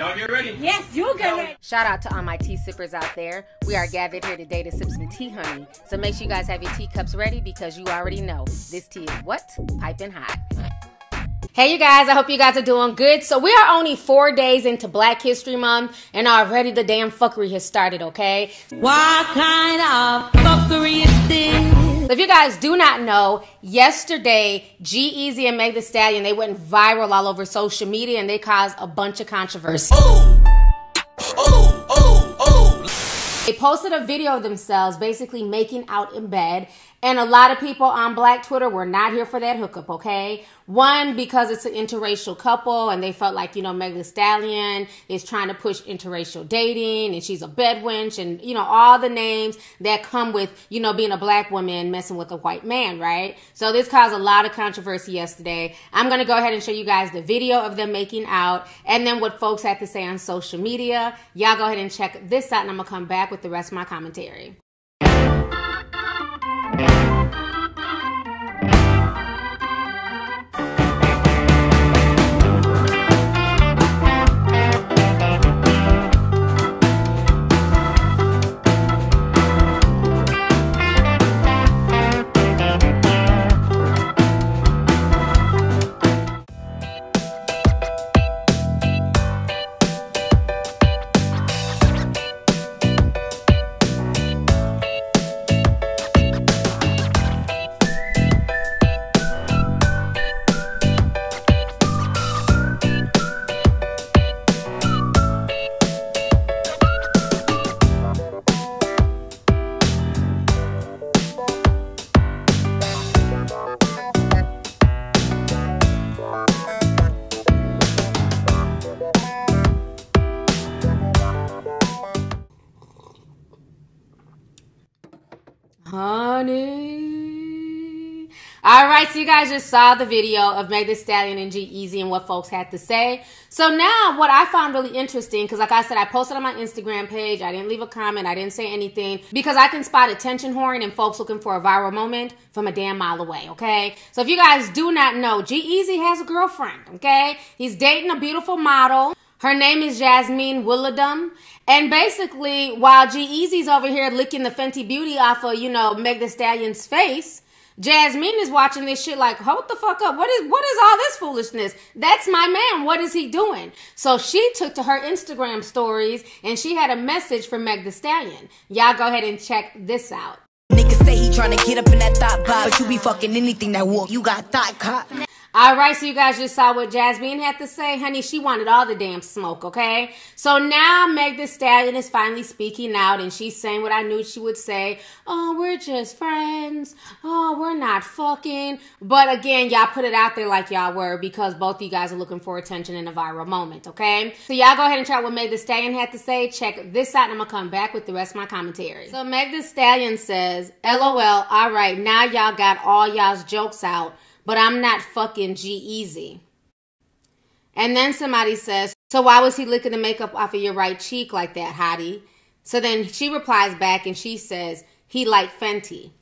Y'all get ready. Yes, you get ready. Shout out to all my tea sippers out there. We are gathered here today to sip some tea, honey. So make sure you guys have your teacups ready because you already know this tea is what? Piping hot. Hey, you guys, I hope you guys are doing good. So we are only 4 days into Black History Month, and already the damn fuckery has started, okay? What kind of fuckery is this? If you guys do not know, yesterday, G-Eazy and Megan Thee Stallion, they went viral all over social media, and they caused a bunch of controversy. They posted a video of themselves basically making out in bed, and a lot of people on Black Twitter were not here for that hookup, okay? One, because it's an interracial couple, and they felt like, you know, Megan Thee Stallion is trying to push interracial dating, and she's a bedwench, and, you know, all the names that come with, you know, being a Black woman messing with a white man, right? So this caused a lot of controversy yesterday. I'm going to go ahead and show you guys the video of them making out, and then what folks had to say on social media. Y'all go ahead and check this out, and I'm going to come back with the rest of my commentary. Honey. All right, so you guys just saw the video of Megan Thee Stallion and G-Eazy and what folks had to say. So now what I found really interesting, because like I said, I posted on my Instagram page. I didn't leave a comment. I didn't say anything because I can spot attention whoring and folks looking for a viral moment from a damn mile away, okay? So if you guys do not know, G-Eazy has a girlfriend, okay? He's dating a beautiful model. Her name is Yasmin Wijnaldum. And basically, while G-Eazy's over here licking the Fenty Beauty off of, you know, Megan Thee Stallion's face, Yasmin is watching this shit like, hold the fuck up. What is all this foolishness? That's my man. What is he doing? So she took to her Instagram stories, and she had a message from Megan Thee Stallion. Y'all go ahead and check this out. Niggas say he trying to get up in that thought box, but you be fucking anything that walk. You got thought cock. All right, so you guys just saw what Yasmin had to say. Honey, she wanted all the damn smoke, okay? So now Megan Thee Stallion is finally speaking out, and she's saying what I knew she would say. Oh, we're just friends. Oh, we're not fucking. But again, y'all put it out there like y'all were because both of you guys are looking for attention in a viral moment, okay? So y'all go ahead and try what Megan Thee Stallion had to say. Check this out, and I'm going to come back with the rest of my commentary. So Megan Thee Stallion says, LOL, all right, now y'all got all y'all's jokes out. But I'm not fucking G-Eazy. And then somebody says, so why was he licking the makeup off of your right cheek like that, hottie? So then she replies back and she says, he like Fenty.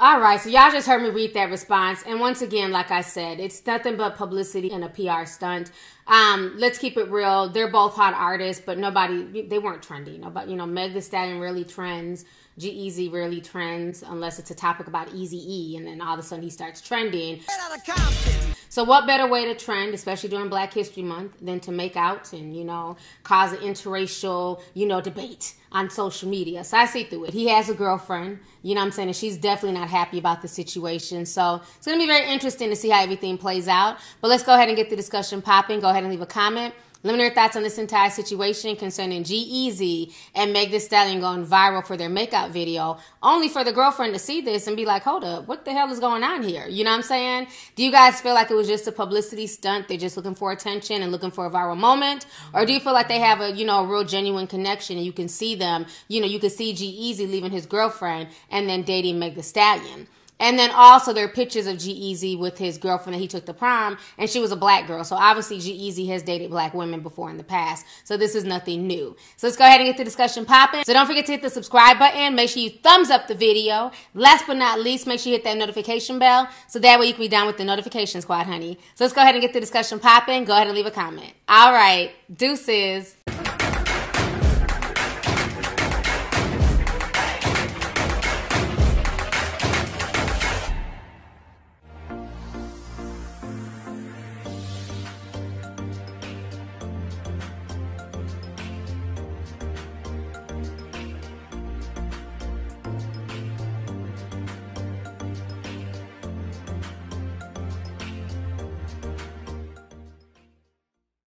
All right, so y'all just heard me read that response. And once again, like I said, it's nothing but publicity and a PR stunt. Let's keep it real. They're both hot artists, but they weren't trendy. Nobody, you know, Megan Thee Stallion really trends. G-Eazy really trends, unless it's a topic about Eazy-E, and then all of a sudden he starts trending. So what better way to trend, especially during Black History Month, than to make out and, you know, cause an interracial, you know, debate on social media. So I see through it. He has a girlfriend, you know what I'm saying, and she's definitely not happy about the situation. So it's going to be very interesting to see how everything plays out. But let's go ahead and get the discussion popping. Go ahead and leave a comment. Let me know your thoughts on this entire situation concerning G-Eazy and Megan Thee Stallion going viral for their makeout video, only for the girlfriend to see this and be like, hold up, what the hell is going on here? You know what I'm saying? Do you guys feel like it was just a publicity stunt? They're just looking for attention and looking for a viral moment? Or do you feel like they have a, you know, a real genuine connection, and you can see them, you know, you can see G-Eazy leaving his girlfriend and then dating Megan Thee Stallion? And then also there are pictures of G-Eazy with his girlfriend that he took to prom, and she was a black girl. So obviously G-Eazy has dated black women before in the past. So this is nothing new. So let's go ahead and get the discussion popping. So don't forget to hit the subscribe button. Make sure you thumbs up the video. Last but not least, make sure you hit that notification bell. So that way you can be down with the notification squad, honey. So let's go ahead and get the discussion popping. Go ahead and leave a comment. All right. Deuces.